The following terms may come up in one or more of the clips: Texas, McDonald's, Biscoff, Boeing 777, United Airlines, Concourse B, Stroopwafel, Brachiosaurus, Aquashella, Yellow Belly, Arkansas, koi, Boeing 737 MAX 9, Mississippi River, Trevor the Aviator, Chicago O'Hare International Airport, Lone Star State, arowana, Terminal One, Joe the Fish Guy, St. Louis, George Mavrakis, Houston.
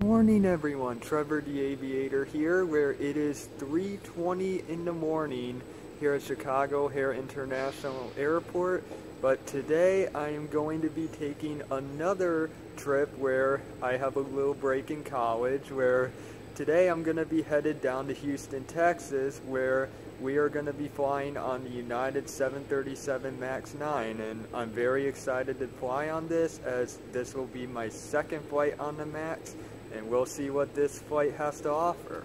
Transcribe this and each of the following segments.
Morning everyone, Trevor the Aviator here, where it is 3:20 in the morning here at Chicago O'Hare International Airport. But today I am going to be taking another trip where I have a little break in college, where today I'm going to be headed down to Houston, Texas, where we are going to be flying on the United 737 MAX 9, and I'm very excited to fly on this as this will be my second flight on the MAX. And we'll see what this flight has to offer.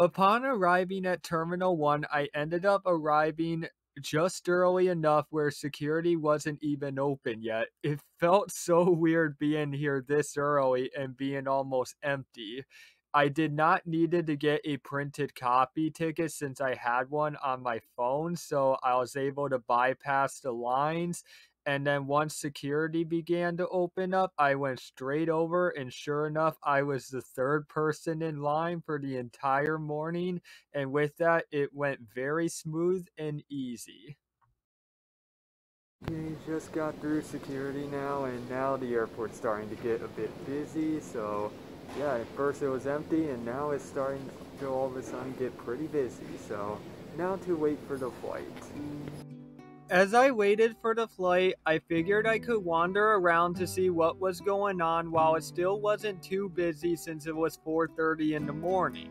Upon arriving at Terminal One, I ended up arriving just early enough where security wasn't even open yet. It felt so weird being here this early and being almost empty. I did not need to get a printed copy ticket since I had one on my phone, so I was able to bypass the lines. And then once security began to open up, I went straight over, and sure enough, I was the third person in line for the entire morning. And with that, it went very smooth and easy. We just got through security now, and now the airport's starting to get a bit busy. So yeah, at first it was empty, and now it's starting to all of a sudden get pretty busy. So now to wait for the flight. As I waited for the flight, I figured I could wander around to see what was going on while it still wasn't too busy since it was 4:30 in the morning.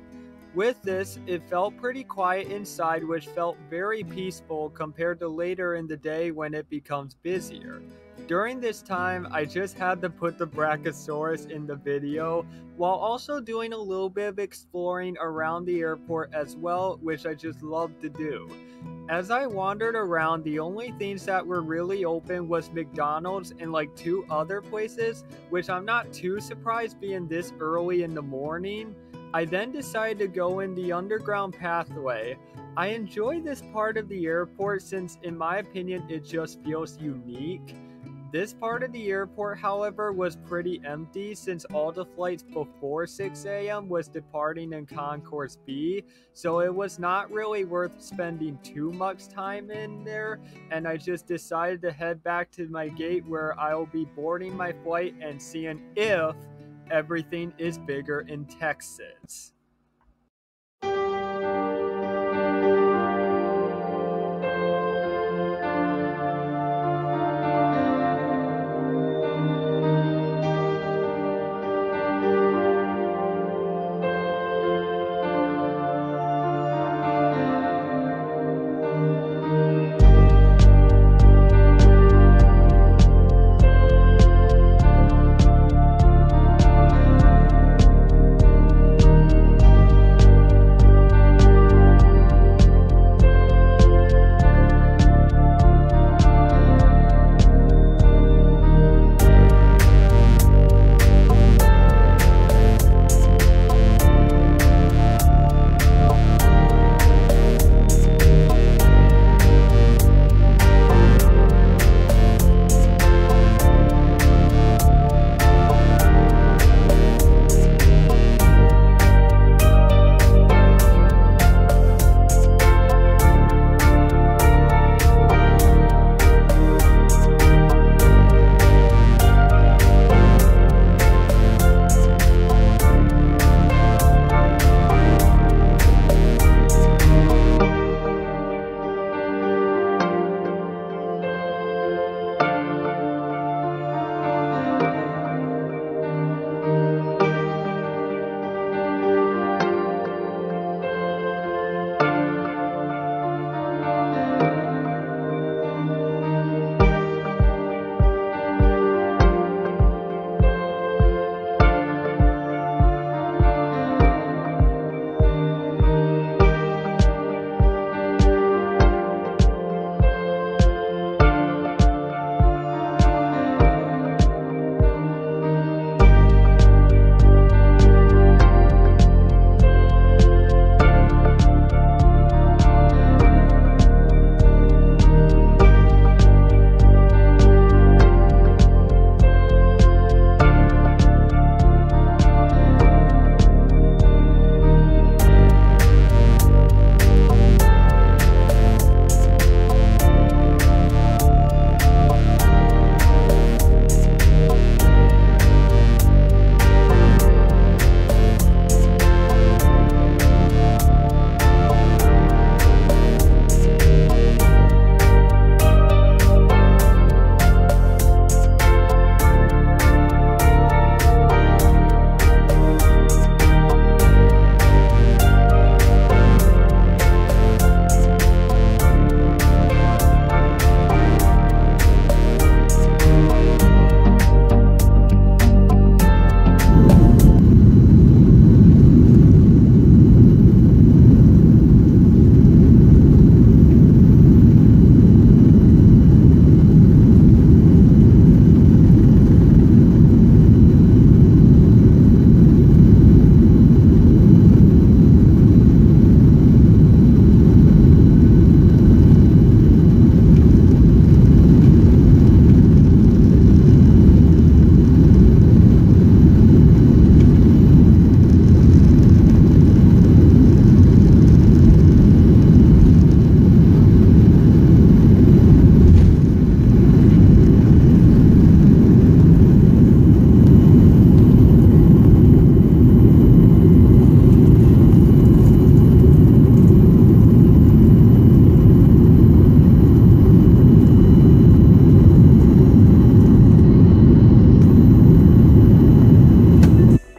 With this, it felt pretty quiet inside, which felt very peaceful compared to later in the day when it becomes busier. During this time, I just had to put the Brachiosaurus in the video, while also doing a little bit of exploring around the airport as well, which I just love to do. As I wandered around, the only things that were really open was McDonald's and like two other places, which I'm not too surprised being this early in the morning. I then decided to go in the underground pathway. I enjoy this part of the airport since, in my opinion, it just feels unique. This part of the airport, however, was pretty empty since all the flights before 6 a.m. was departing in Concourse B, so it was not really worth spending too much time in there, and I just decided to head back to my gate where I will be boarding my flight and seeing if everything is bigger in Texas.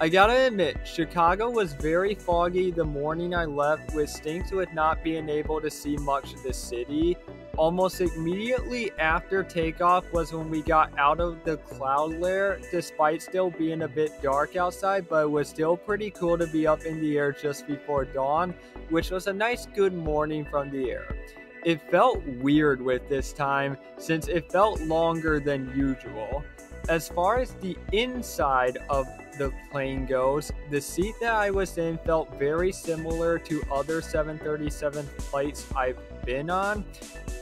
I gotta admit, Chicago was very foggy the morning I left, with stinks with not being able to see much of the city. Almost immediately after takeoff was when we got out of the cloud layer, despite still being a bit dark outside, but it was still pretty cool to be up in the air just before dawn, which was a nice good morning from the air. It felt weird with this time, since it felt longer than usual. As far as the inside of the plane goes, the seat that I was in felt very similar to other 737 flights I've been on.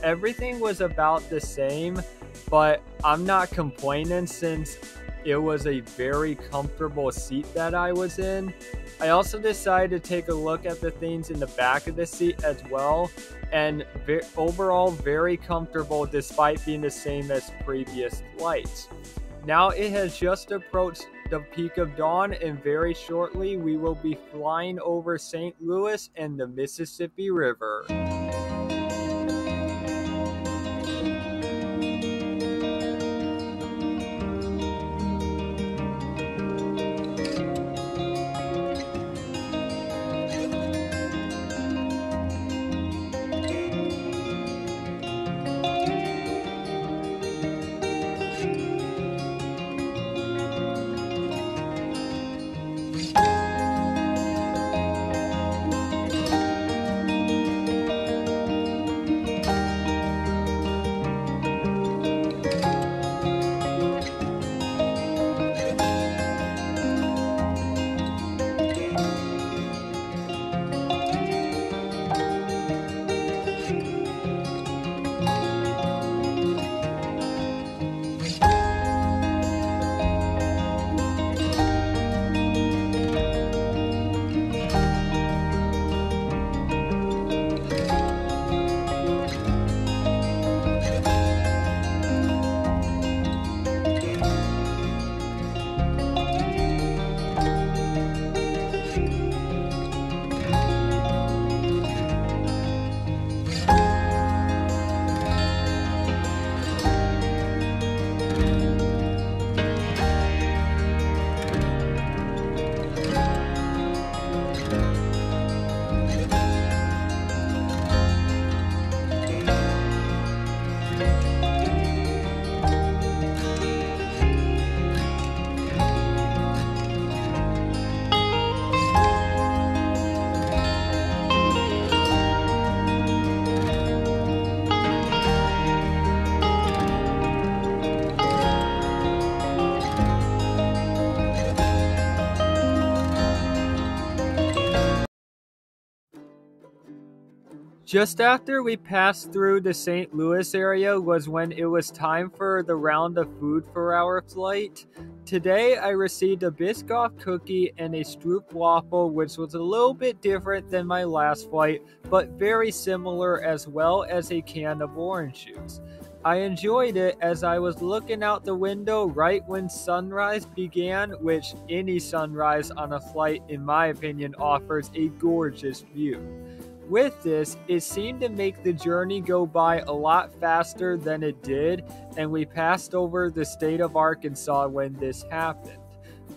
Everything was about the same, but I'm not complaining since it was a very comfortable seat that I was in. I also decided to take a look at the things in the back of the seat as well, and overall very comfortable despite being the same as previous flights. Now it has just approached the peak of dawn, and very shortly we will be flying over St. Louis and the Mississippi River. Just after we passed through the St. Louis area was when it was time for the round of food for our flight. Today I received a Biscoff cookie and a Stroopwafel, which was a little bit different than my last flight, but very similar, as well as a can of orange juice. I enjoyed it as I was looking out the window right when sunrise began, which any sunrise on a flight, in my opinion, offers a gorgeous view. With this, it seemed to make the journey go by a lot faster than it did, and we passed over the state of Arkansas when this happened.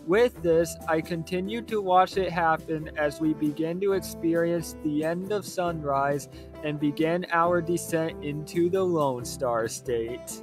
With this, I continued to watch it happen as we began to experience the end of sunrise and began our descent into the Lone Star State.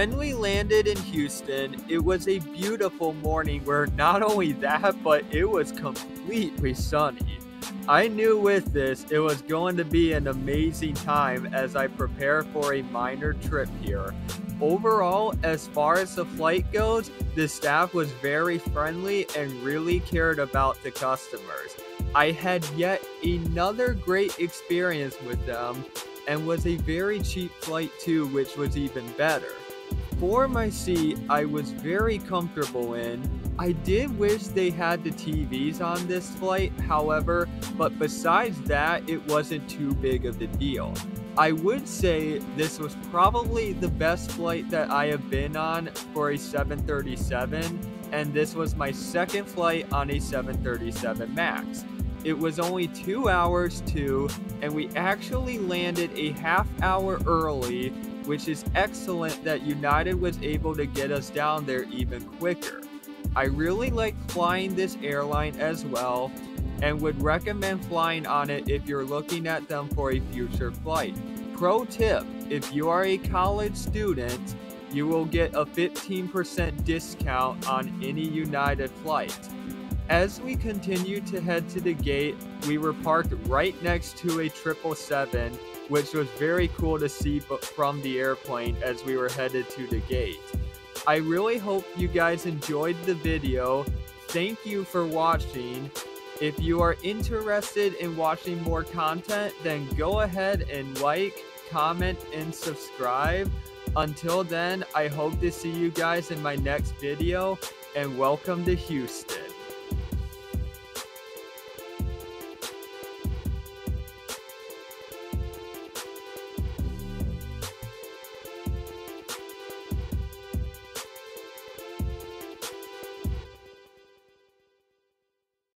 When we landed in Houston, it was a beautiful morning where not only that, but it was completely sunny. I knew with this, it was going to be an amazing time as I prepare for a minor trip here. Overall, as far as the flight goes, the staff was very friendly and really cared about the customers. I had yet another great experience with them and was a very cheap flight too, which was even better. For my seat, I was very comfortable in. I did wish they had the TVs on this flight, however, but besides that, it wasn't too big of a deal. I would say this was probably the best flight that I have been on for a 737, and this was my second flight on a 737 MAX. It was only 2 hours too, and we actually landed a half hour early, which is excellent that United was able to get us down there even quicker. I really like flying this airline as well and would recommend flying on it if you're looking at them for a future flight. Pro tip, if you are a college student, you will get a 15% discount on any United flight. As we continued to head to the gate, we were parked right next to a 777, which was very cool to see from the airplane as we were headed to the gate. I really hope you guys enjoyed the video. Thank you for watching. If you are interested in watching more content, then go ahead and like, comment, and subscribe. Until then, I hope to see you guys in my next video, and welcome to Houston.